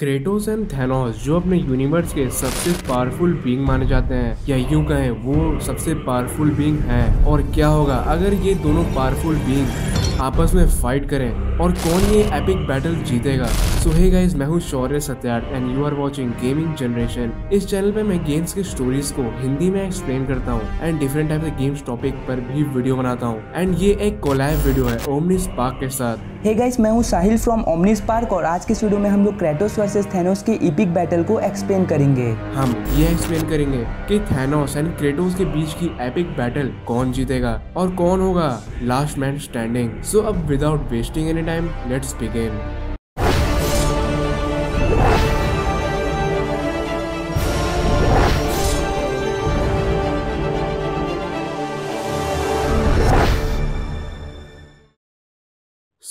Kratos and Thanos जो अपने universe के सबसे पावरफुल बीइंग माने जाते हैं, या यूं कहें वो सबसे पावरफुल बीइंग हैं। और क्या होगा अगर ये दोनों पावरफुल बीइंग आपस में फाइट करें और कौन ये एपिक बैटल जीतेगा। सो हे गाइस, मैं हूँ Shaurya Satyarth and you are watching gaming generation. इस चैनल पे मैं गेम्स की स्टोरीज को हिंदी में एक्सप्लेन करता हूँ एंड डिफरेंट टाइप के गेम्स टॉपिक पर भी वीडियो बनाता हूँ। एंड ये एक कोलैब वीडियो है ओमनी स्पार्क के साथ। हे गाइस, मैं हूँ साहिल फ्रॉम ओमनी स्पार्क और आज के इस वीडियो में हम लोग क्रेटोस वर्सेस थैनोस के एपिक बैटल को एक्सप्लेन करेंगे। हम ये एक्सप्लेन करेंगे कि थैनोस एंड क्रेटोस के बीच की एपिक बैटल कौन जीतेगा और कौन होगा लास्ट मैन स्टैंडिंग। सो अब without wasting any time let's begin.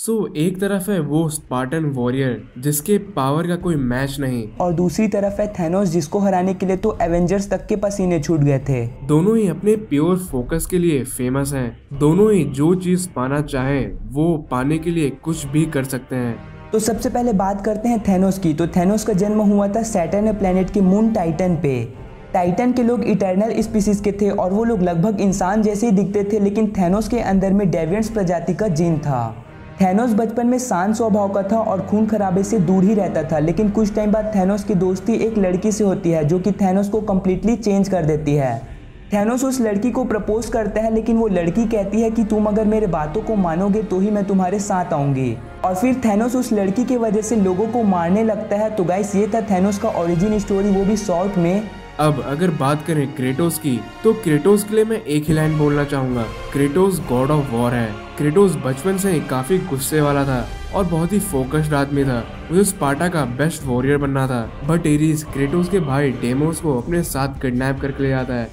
So एक तरफ है वो स्पार्टन वॉरियर जिसके पावर का कोई मैच नहीं, और दूसरी तरफ है थैनोस जिसको हराने के लिए तो एवेंजर्स तक के पसीने छूट गए थे। दोनों ही अपने प्योर फोकस के लिए फेमस हैं। दोनों ही जो चीज पाना चाहें वो पाने के लिए कुछ भी कर सकते हैं। तो सबसे पहले बात करते हैं थैनोस की। तो थैनोस का जन्म हुआ था सैटर्न प्लेनेट की मून टाइटन पे। टाइटन के लोग इटर्नल स्पीसीज के थे और वो लोग लगभग इंसान जैसे ही दिखते थे, लेकिन थैनोस के अंदर में डेविएंट्स प्रजाति का जीन था। थैनोस बचपन में शांत स्वभाव का था और खून खराबे से दूर ही रहता था, लेकिन कुछ टाइम बाद थैनोस की दोस्ती एक लड़की से होती है जो कि थैनोस को कम्प्लीटली चेंज कर देती है। थैनोस उस लड़की को प्रपोज करता है, लेकिन वो लड़की कहती है कि तुम अगर मेरे बातों को मानोगे तो ही मैं तुम्हारे साथ आऊँगी, और फिर थैनोस उस लड़की की वजह से लोगों को मारने लगता है। तो गाइस, ये था थैनोस का ओरिजिन स्टोरी, वो भी शॉर्ट में। अब अगर बात करें क्रेटोस की, तो क्रेटोस के लिए मैं एक ही लाइन बोलना चाहूँगा, क्रेटोस गॉड ऑफ वॉर है। क्रेटोस बचपन से ही काफी गुस्से वाला था और बहुत ही फोकस्ड आदमी था। उसे स्पार्टा का बेस्ट वॉरियर बनना था, बट एरीज क्रेटोस के भाई डेमोस को अपने साथ किडनैप करके ले जाता है।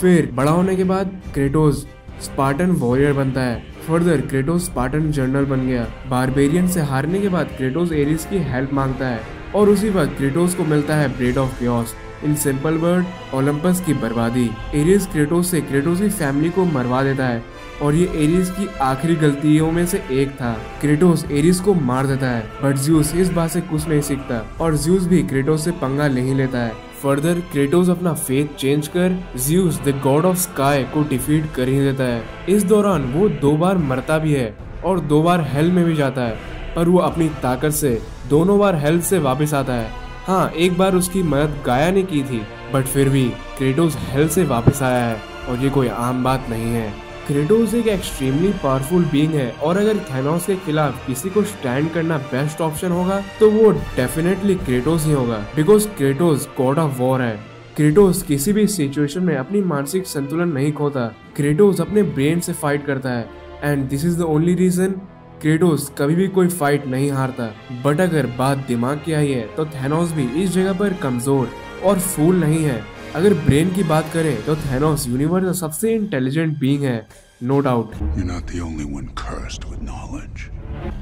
फिर बड़ा होने के बाद क्रेटोस स्पार्टन वॉरियर बनता है। फर्दर क्रेटोस स्पार्टन जनरल बन गया। बारबेरियन से हारने के बाद क्रेटोस एरीज की हेल्प मांगता है और उसी वक्त क्रेटोस को मिलता है blade of चॉस। In simple word, Olympus की बर्बादी। एरीज क्रेटोस से क्रेटोस की फैमिली को मरवा देता है और ये एरीज की आखिरी गलतियों में से एक था। क्रेटोस एरीज को मार देता है, बट ज़्यूस इस बात से कुछ नहीं सीखता और ज़्यूस भी क्रेटोस से पंगा नहीं लेता है। फर्दर क्रेटोस अपना फेथ चेंज कर Zeus the god of sky को डिफीट कर ही देता है। इस दौरान वो 2 बार मरता भी है और 2 बार हेल में भी जाता है, पर वो अपनी ताकत से दोनों बार हेल से वापस आता है। हाँ, एक बार उसकी मदद गाया ने की थी, बट फिर भी क्रेटोस हेल से वापस आया है और ये कोई आम बात नहीं है। क्रेटोस एक एक्सट्रीमली पावरफुल बीइंग है और अगर थैनोस के खिलाफ किसी को स्टैंड करना बेस्ट ऑप्शन होगा तो वो डेफिनेटली क्रेटोस ही होगा, because Kratos god of war है। क्रेटोस किसी भी सिचुएशन में अपनी मानसिक संतुलन नहीं खोता। क्रेटोस अपने ब्रेन से फाइट करता है and this is the only reason Kratos कभी भी कोई फाइट नहीं हारता। बट अगर बात दिमाग की आई है तो थैनोस भी इस जगह पर कमजोर और फूल नहीं है। अगर ब्रेन की बात करें तो थैनोस यूनिवर्स का सबसे इंटेलिजेंट बीइंग है, नो डाउट।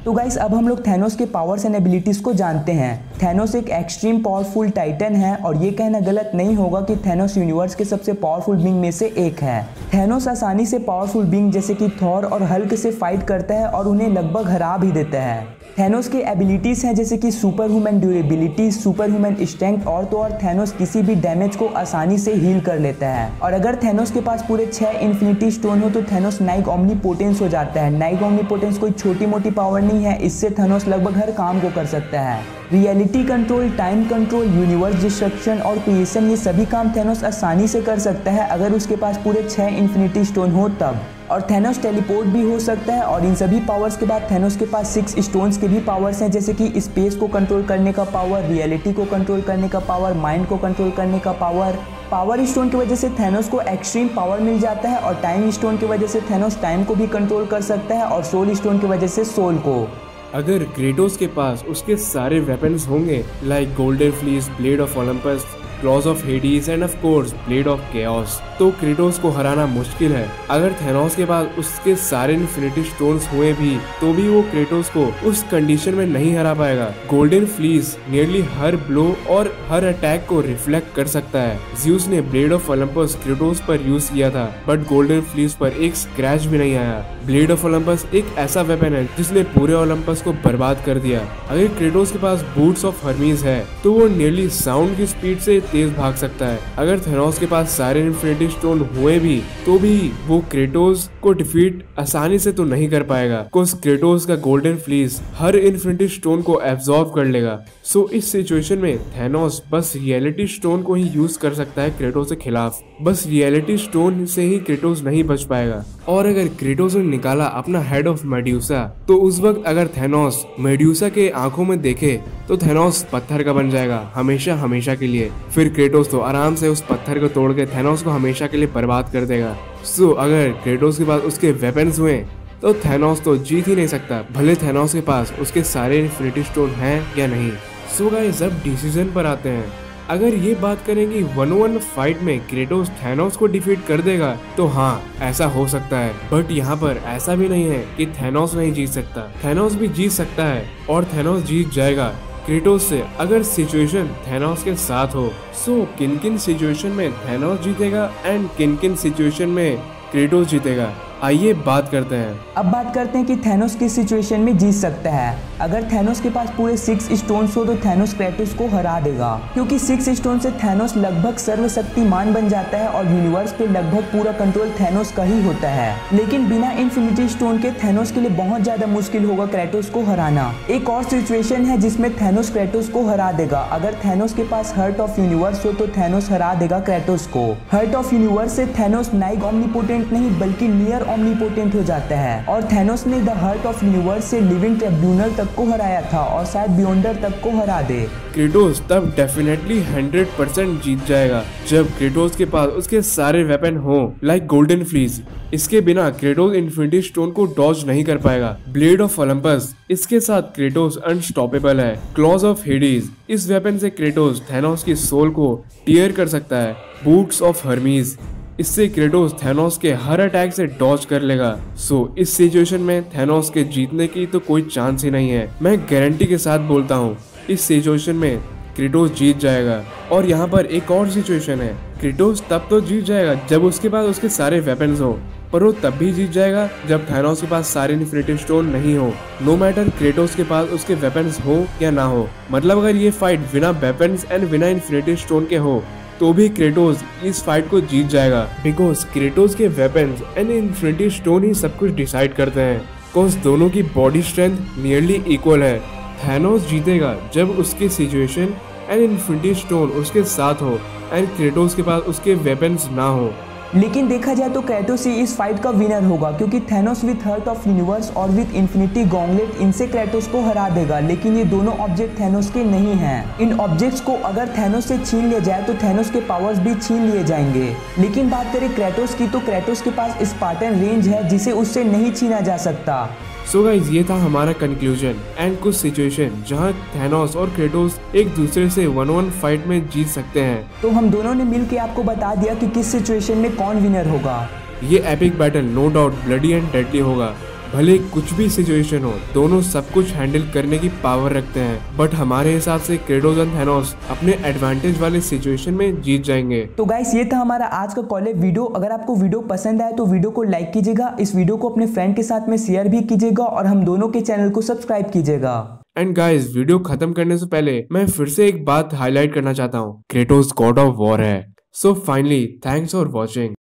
तो गाइस, अब हम लोग थैनोस के पावर्स एंड एबिलिटीज को जानते हैं। थैनोस एक एक्सट्रीम पावरफुल टाइटन है और ये कहना गलत नहीं होगा कि थैनोस यूनिवर्स के सबसे पावरफुल बीइंग में से एक है। थैनोस आसानी से पावरफुल बीइंग जैसे कि थॉर और हल्क से फाइट करता है और उन्हें लगभग हरा भी देता है। थैनोस के एबिलिटीज हैं जैसे कि super human durability, super human strength, और तो और थैनोस किसी भी डैमेज को आसानी से हील कर लेता है। और अगर थैनोस के पास पूरे 6 इन्फिनिटी स्टोन हो तो थैनोस नाइक ओमनीपोटेंस हो जाता है। नाइक ओमनीपोटेंस कोई छोटी मोटी पावर नहीं है, इससे थैनोस लगभग हर काम को कर सकता है। Reality control, time control, universe destruction और क्रिएशन, ये सभी काम थैनोस आसानी से कर सकता है अगर उसके पास पूरे 6 इन्फिनिटी स्टोन हो तब। और थैनोस टेलीपोर्ट भी हो सकता है। और इन सभी पावर्स के बाद थैनोस के पास 6 स्टोन्स के भी पावर्स हैं जैसे कि स्पेस को कंट्रोल करने का पावर, रियलिटी को कंट्रोल करने का पावर, माइंड को कंट्रोल करने का पावर। पावर स्टोन की वजह से थैनोस को एक्सट्रीम पावर मिल जाता है और टाइम स्टोन की वजह से थैनोस टाइम को भी कंट्रोल कर सकता है और सोल स्टोन की वजह से सोल को। अगर क्रेटोस के पास उसके सारे वेपन्स होंगे like golden fleece, blade of Olympus, claws of Hades and of course blade of chaos. तो क्रेटोस को हराना मुश्किल है। अगर थेनोस के पास उसके सारे इन्फिनिटी स्टोन्स हुए भी तो भी वो क्रेटोस को उस कंडीशन में नहीं हरा पाएगा। गोल्डन फ्लीस नियरली हर ब्लो और हर अटैक को रिफ्लेक्ट कर सकता है। ज़्यूस ने ब्लेड ऑफ ओलंपस क्रेटोस पर यूज किया था बट गोल्डन फ्लीस पर एक स्क्रैच भी नहीं आया। ब्लेड ऑफ ओलंपस एक ऐसा वेपन है जिसने पूरे ओलंपस को बर्बाद कर दिया। अगर क्रेटोस के पास बूट्स ऑफ हर्मीज है तो वो नियरली साउंड की स्पीड से तेज भाग सकता है। अगर थेनोस के पास सारे इन्फिनिटी स्टोन हुए भी तो भी वो क्रेटोस को डिफीट आसानी से तो नहीं कर पाएगा। क्रेटोस का गोल्डन फ्लीस हर इन्फिनिटी स्टोन को एब्जॉर्ब कर लेगा। सो इस सिचुएशन में थेनोस बस रियलिटी स्टोन को ही यूज कर सकता है क्रेटोस के खिलाफ। बस रियलिटी स्टोन से ही क्रेटोस नहीं बच पाएगा। और अगर क्रेटोस ने निकाला अपना हेड ऑफ मेड्यूसा तो उस वक्त अगर थेनोस मेड्यूसा के आंखों में देखे तो थेनोस पत्थर का बन जाएगा हमेशा हमेशा के लिए। फिर क्रेटोस तो आराम से उस पत्थर को तोड़ के थेनोस को हमेशा के लिए बर्बाद कर देगा। सो अगर क्रेटोस के पास उसके वेपन्स हुए तो थेनोस तो जीत ही नहीं सकता, भले थेनोस के पास उसके सारे इन्फिनिटी स्टोन हैं या नहीं। सो गाइस अब डिसीजन पर आते हैं। अगर ये बात करेंगे 1-on-1 फाइट में क्रेटोस थेनोस को डिफीट कर देगा तो हाँ ऐसा हो सकता है, बट यहाँ पर ऐसा भी नहीं है कि थेनोस नहीं जीत सकता। थेनोस भी जीत सकता है और थेनोस जीत जाएगा क्रेटोस से अगर सिचुएशन थेनोस के साथ हो। सो किन किन सिचुएशन में थेनोस जीतेगा एंड किन किन सिचुएशन में क्रेटोस जीतेगा, आइए बात करते हैं। अब बात करते हैं कि थेनोस किस सिचुएशन में जीत सकता है। अगर थेनोस के पास पूरे 6 स्टोन्स हो तो थेनोस क्रेटोस को हरा देगा, क्योंकि 6 स्टोन से थेनोस लगभग सर्वशक्तिमान बन जाता है और यूनिवर्स पे लगभग पूरा कंट्रोल थेनोस का ही होता है। लेकिन बिना इन्फिनिटी स्टोन के थेनोस के लिए बहुत ज्यादा मुश्किल होगा क्रेटोस को हराना। एक और सिचुएशन है जिसमें थेनोस क्रेटोस को हरा देगा। अगर थेनोस के पास हर्ट ऑफ यूनिवर्स हो तो थेनोस हरा देगा क्रेटोस को। हर्ट ऑफ यूनिवर्स से थेनोस नाइग ओमनीपोटेंट नहीं बल्कि नियर ओमनीपोटेंट हो जाता है। और थेनोस ने द हर्ट ऑफ यूनिवर्स से लिविंग ट्रिब्यूनल तक को हराया था और शायद बियॉन्डर तक को हरा दे। क्रेटोस तब डेफिनेटली 100% जीत जाएगा जब क्रेटोस के पास उसके सारे वेपन हो लाइक गोल्डन फ्लीज। इसके बिना क्रेटोस इन्फिनिटी स्टोन को डॉज नहीं कर पाएगा। ब्लेड ऑफ ओलंपस, इसके साथ क्रेटोस अनस्टॉपेबल है। क्लॉज ऑफ हेडीज, इस वेपन से क्रेटोस थेनोस की सोल को टियर कर सकता है। बूट्स ऑफ हर्मीज, इससे क्रेटोस थेनोस के हर अटैक से डॉज कर लेगा। सो इस सिचुएशन में थेनोस के जीतने की तो कोई चांस ही नहीं है। मैं गारंटी के साथ बोलता हूँ इस सिचुएशन में क्रेटोस जीत जाएगा। और यहाँ पर एक और सिचुएशन है, क्रेटोस तब तो जीत जाएगा जब उसके पास उसके सारे वेपन्स हो, पर वो तब भी जीत जाएगा जब थेनोस के पास सारे इन्फिनिटी स्टोन नहीं हो। नो मैटर क्रेटोस के पास उसके वेपन्स हो या ना हो, मतलब अगर ये फाइट बिना वेपन्स एंड बिना इन्फिनिटी स्टोन के हो तो भी क्रेटोस इस फाइट को जीत जाएगा। बिकॉज क्रेटोस के वेपन्स एंड इन्फिनिटी स्टोन ही सब कुछ डिसाइड करते हैं। बिकॉज दोनों की बॉडी स्ट्रेंथ नियरली इक्वल है। थेनोस जीतेगा जब उसकी सिचुएशन एंड इन्फिनिटी स्टोन उसके साथ हो एंड क्रेटोस के पास उसके वेपन्स ना हो। लेकिन देखा जाए तो क्रेटोस ही इस फाइट का विनर होगा, क्योंकि Thanos with heart of universe और विद इन्फिनिटी गॉन्गलेट इनसे क्रेटोस को हरा देगा। लेकिन ये दोनों ऑब्जेक्ट थेनोस के नहीं हैं। इन ऑब्जेक्ट्स को अगर थेनोस से छीन लिया जाए तो थेनोस के पावर्स भी छीन लिए जाएंगे। लेकिन बात करें क्रेटोस की तो क्रेटोस के पास स्पार्टन रेंज है जिसे उससे नहीं छीना जा सकता। सो गाइस ये था हमारा कंक्लूजन एंड कुछ सिचुएशन जहां थेनोस और क्रेटोस एक दूसरे से 1-on-1 फाइट में जीत सकते हैं। तो हम दोनों ने मिल के आपको बता दिया कि किस सिचुएशन में कौन विनर होगा। ये epic battle no doubt bloody and deadly होगा। भले कुछ भी सिचुएशन हो, दोनों सब कुछ हैंडल करने की पावर रखते हैं, बट हमारे हिसाब से क्रेटोस और थेनोस अपने एडवांटेज वाले सिचुएशन में जीत जाएंगे। तो गाइस ये था हमारा आज का कॉलेज वीडियो। अगर आपको वीडियो पसंद आए तो वीडियो को लाइक कीजिएगा, इस वीडियो को अपने फ्रेंड के साथ में शेयर भी कीजिएगा और हम दोनों के चैनल को सब्सक्राइब कीजिएगा। एंड गाइस वीडियो खत्म करने से पहले मैं फिर से एक बात हाईलाइट करना चाहता हूँ, क्रेटोस गॉड ऑफ वॉर है। So finally thanks for watching.